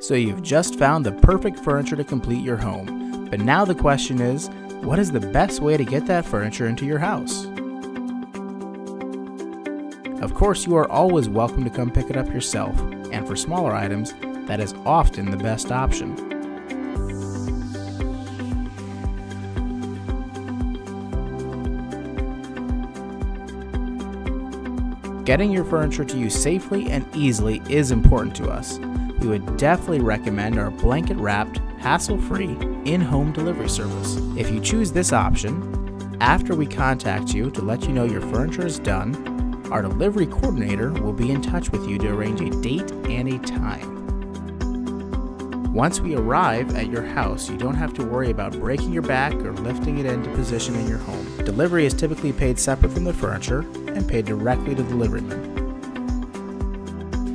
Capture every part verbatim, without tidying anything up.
So you've just found the perfect furniture to complete your home. But now the question is, what is the best way to get that furniture into your house? Of course, you are always welcome to come pick it up yourself, and for smaller items, that is often the best option. Getting your furniture to you safely and easily is important to us. We would definitely recommend our blanket-wrapped, hassle-free, in-home delivery service. If you choose this option, after we contact you to let you know your furniture is done, our delivery coordinator will be in touch with you to arrange a date and a time. Once we arrive at your house, you don't have to worry about breaking your back or lifting it into position in your home. Delivery is typically paid separate from the furniture and paid directly to the deliveryman.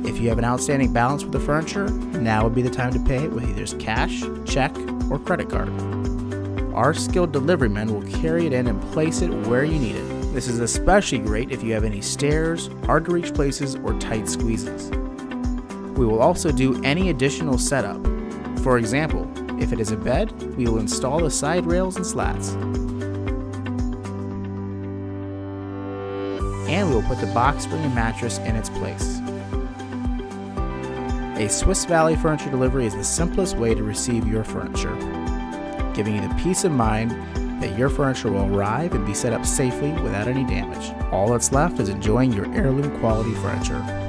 If you have an outstanding balance for the furniture, now would be the time to pay it with either cash, check, or credit card. Our skilled deliverymen will carry it in and place it where you need it. This is especially great if you have any stairs, hard-to-reach places, or tight squeezes. We will also do any additional setup. For example, if it is a bed, we will install the side rails and slats. And we will put the box spring and mattress in its place. A Swiss Valley Furniture delivery is the simplest way to receive your furniture, giving you the peace of mind that your furniture will arrive and be set up safely without any damage. All that's left is enjoying your heirloom quality furniture.